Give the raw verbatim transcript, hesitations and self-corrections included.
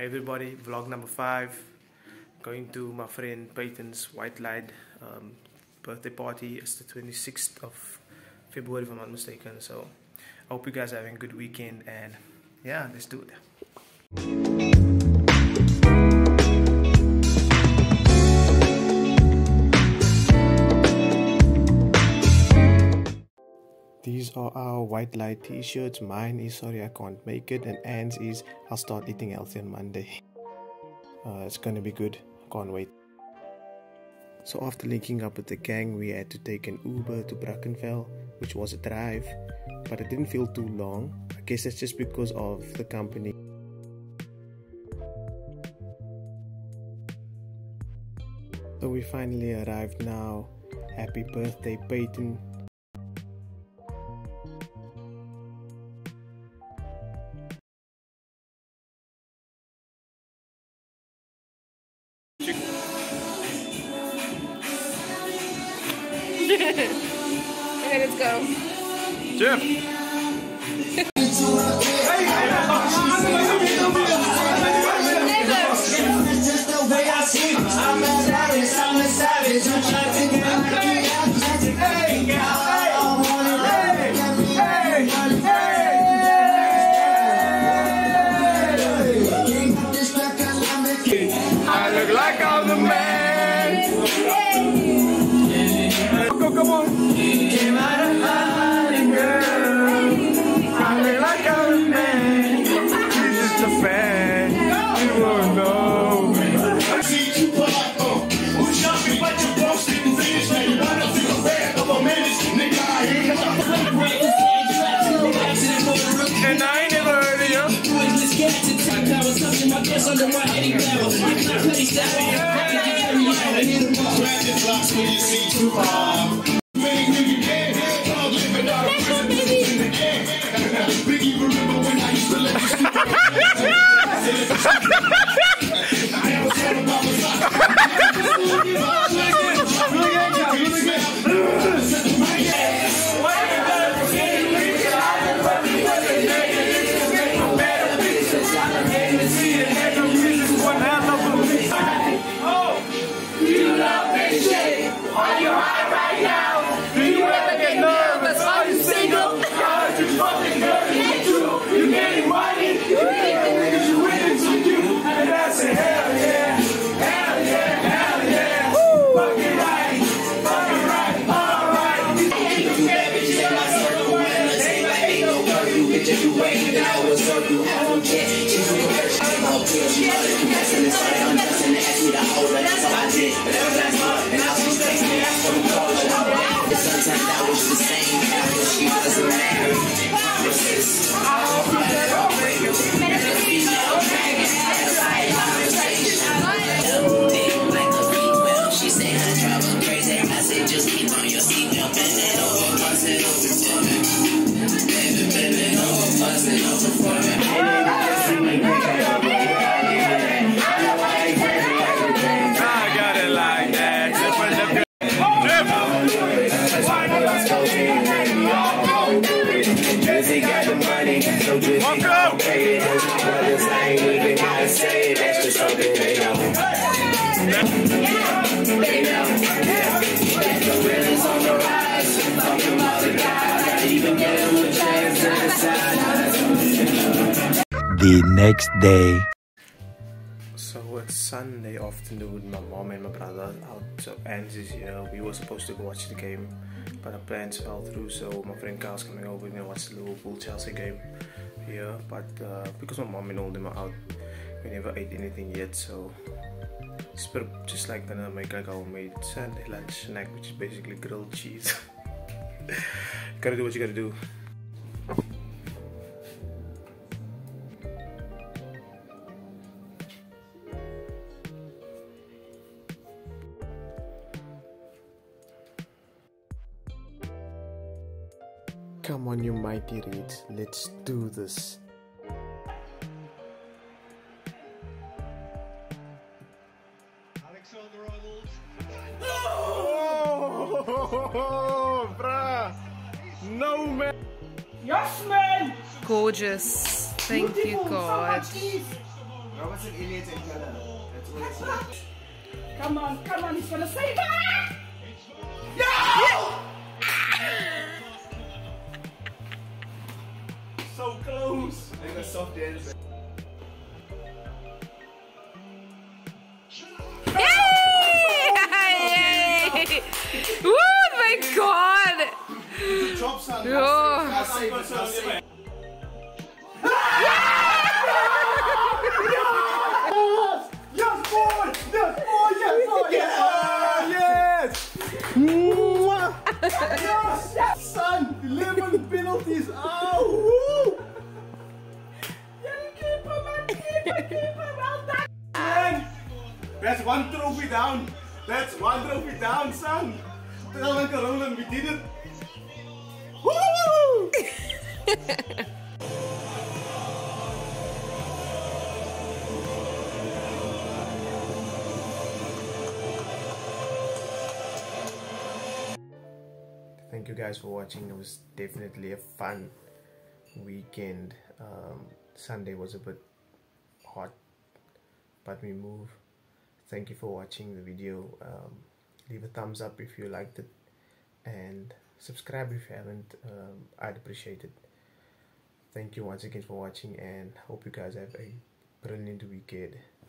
Hey everybody, vlog number five. Going to my friend Peyton's white light um, birthday party. It's the twenty-sixth of February if I'm not mistaken. So I hope you guys are having a good weekend, and yeah, let's do it. These are our white light t-shirts. Mine is sorry I can't make it, and Anne's is I'll start eating healthy on Monday. Uh, it's gonna be good, can't wait. So after linking up with the gang, we had to take an Uber to Brackenfell, which was a drive, but it didn't feel too long. I guess that's just because of the company. So we finally arrived now. Happy birthday, Peyton. Okay, let's go. Jim. I look like I'm the man. Come on. Came out of hiding, girl. I look like I'm a man. You're just a fan. You won't know me. I see you pop up. Who's jumping like you're posting things? Like you're not a fan of a man. Nigga, I ain't got. And I ain't never heard of you. I just got to talk. I was touching my chest under my head. I'm not pretty sad. I need a block. Grab the blocks when you see too far. The next day. So it's Sunday afternoon. My mom and my brother out. So Anne's is here. We were supposed to go watch the game, but our plans fell through. So my friend Kyle's coming over. We're gonna watch the Liverpool Chelsea game here. But uh, because my mom and all them are out, we never ate anything yet. So it's just like gonna make like our made Sunday lunch snack, which is basically grilled cheese. Gotta do what you gotta do. Come on, you mighty reeds, let's do this. Uncle Roland. Oh, oh, oh, bruh. No, man. Yes, man. Gorgeous. Thank Beautiful. you, God. So Robert's an idiot in colour. That's what it's like. Come on, come on, he's gonna save her! No! So close! Like a soft dance. Oh my god! Yes! Yes, boy! Yes, boy! Yes, boy! Yes! Yes! Yes! Son! eleven penalties! Oh! Keeper, man! Keeper, keeper! Well done! Man! That's one trophy down! That's one trophy down, son! Tell Uncle Roland we did it! Woo! Thank you guys for watching. It was definitely a fun weekend. Um, Sunday was a bit hot, but we moved. Thank you for watching the video. Um, leave a thumbs up if you liked it and subscribe if you haven't. um, I'd appreciate it. Thank you once again for watching and hope you guys have a brilliant weekend.